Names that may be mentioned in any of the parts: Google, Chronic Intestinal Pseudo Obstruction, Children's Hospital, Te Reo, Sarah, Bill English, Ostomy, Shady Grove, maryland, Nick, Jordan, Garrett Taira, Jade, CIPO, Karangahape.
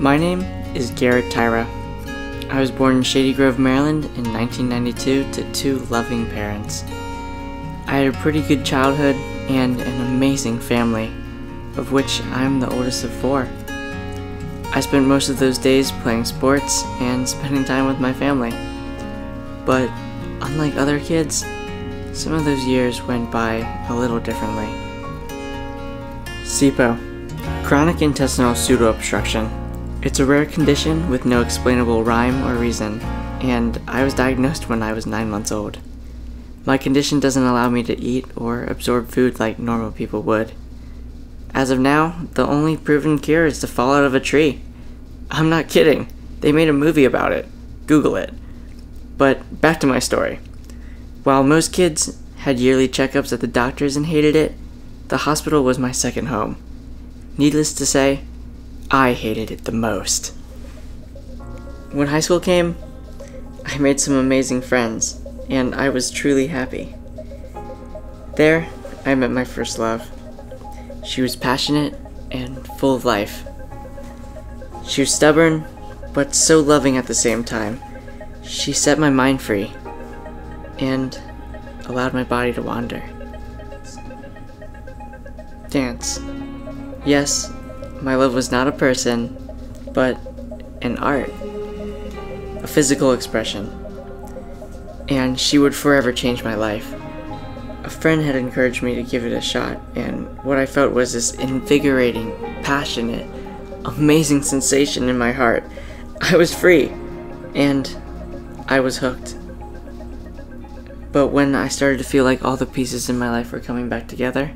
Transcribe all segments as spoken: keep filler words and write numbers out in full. My name is Garrett Taira. I was born in Shady Grove, Maryland in nineteen ninety-two to two loving parents. I had a pretty good childhood and an amazing family, of which I am the oldest of four. I spent most of those days playing sports and spending time with my family. But unlike other kids, some of those years went by a little differently. C I P O, chronic intestinal pseudoobstruction. It's a rare condition with no explainable rhyme or reason, and I was diagnosed when I was nine months old. My condition doesn't allow me to eat or absorb food like normal people would. As of now, the only proven cure is to fall out of a tree. I'm not kidding. They made a movie about it. Google it. But back to my story. While most kids had yearly checkups at the doctors and hated it, the hospital was my second home. Needless to say, I hated it the most. When high school came, I made some amazing friends, and I was truly happy. There, I met my first love. She was passionate and full of life. She was stubborn, but so loving at the same time. She set my mind free and allowed my body to wander. Dance. Yes. My love was not a person, but an art, a physical expression, and she would forever change my life. A friend had encouraged me to give it a shot, and what I felt was this invigorating, passionate, amazing sensation in my heart. I was free, and I was hooked. But when I started to feel like all the pieces in my life were coming back together,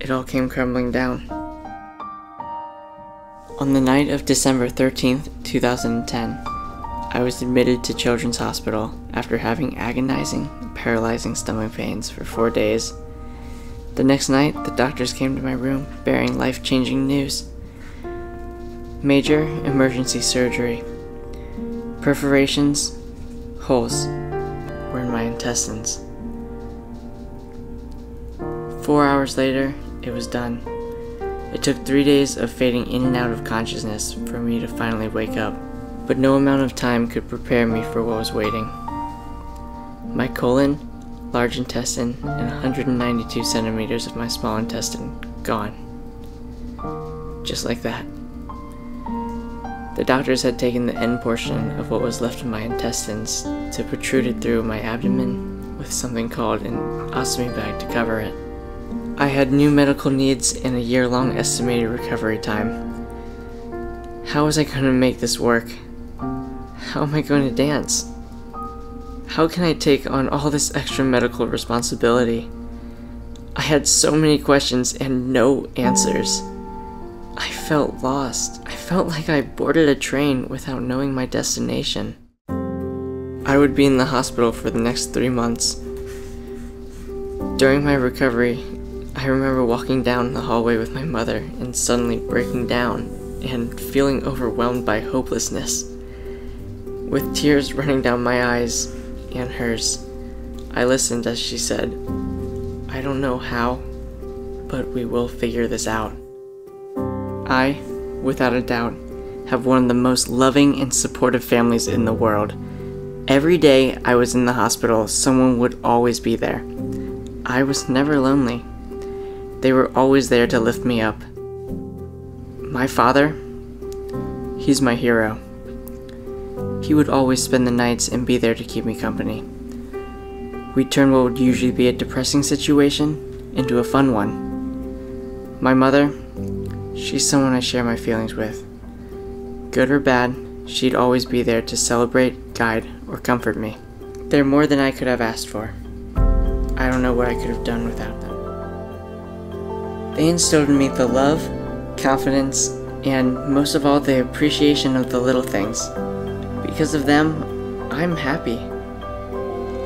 it all came crumbling down. On the night of December thirteenth, two thousand ten, I was admitted to Children's Hospital after having agonizing, paralyzing stomach pains for four days. The next night, the doctors came to my room bearing life-changing news. Major emergency surgery. Perforations, holes, were in my intestines. Four hours later, it was done. It took three days of fading in and out of consciousness for me to finally wake up, but no amount of time could prepare me for what was waiting. My colon, large intestine, and one hundred ninety-two centimeters of my small intestine gone. Just like that. The doctors had taken the end portion of what was left of my intestines to protrude it through my abdomen with something called an ostomy bag to cover it. I had new medical needs and a year-long estimated recovery time. How was I going to make this work? How am I going to dance? How can I take on all this extra medical responsibility? I had so many questions and no answers. I felt lost. I felt like I boarded a train without knowing my destination. I would be in the hospital for the next three months. During my recovery, I remember walking down the hallway with my mother and suddenly breaking down and feeling overwhelmed by hopelessness. With tears running down my eyes and hers, I listened as she said, "I don't know how, but we will figure this out." I, without a doubt, have one of the most loving and supportive families in the world. Every day I was in the hospital, someone would always be there. I was never lonely. They were always there to lift me up. My father, he's my hero. He would always spend the nights and be there to keep me company. We turned what would usually be a depressing situation into a fun one. My mother, she's someone I share my feelings with. Good or bad, she'd always be there to celebrate, guide, or comfort me. They're more than I could have asked for. I don't know what I could have done without them. They instilled in me the love, confidence, and most of all the appreciation of the little things. Because of them, I'm happy.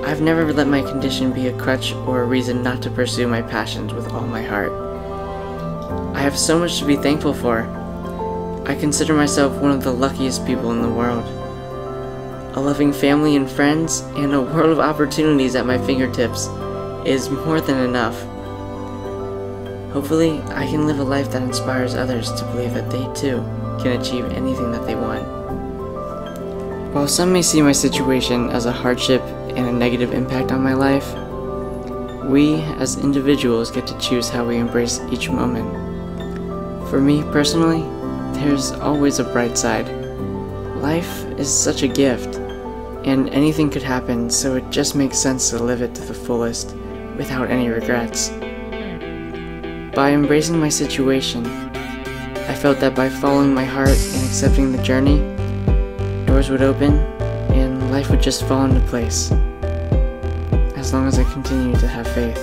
I've never let my condition be a crutch or a reason not to pursue my passions with all my heart. I have so much to be thankful for. I consider myself one of the luckiest people in the world. A loving family and friends, and a world of opportunities at my fingertips is more than enough. Hopefully, I can live a life that inspires others to believe that they too can achieve anything that they want. While some may see my situation as a hardship and a negative impact on my life, we as individuals get to choose how we embrace each moment. For me personally, there's always a bright side. Life is such a gift, and anything could happen, so it just makes sense to live it to the fullest without any regrets. By embracing my situation, I felt that by following my heart and accepting the journey, doors would open and life would just fall into place, as long as I continue to have faith.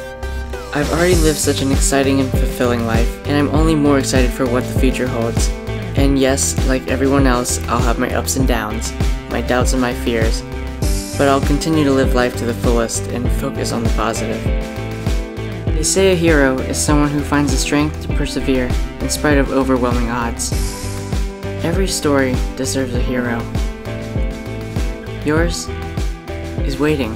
I've already lived such an exciting and fulfilling life, and I'm only more excited for what the future holds. And yes, like everyone else, I'll have my ups and downs, my doubts and my fears, but I'll continue to live life to the fullest and focus on the positive. They say a hero is someone who finds the strength to persevere in spite of overwhelming odds. Every story deserves a hero. Yours is waiting.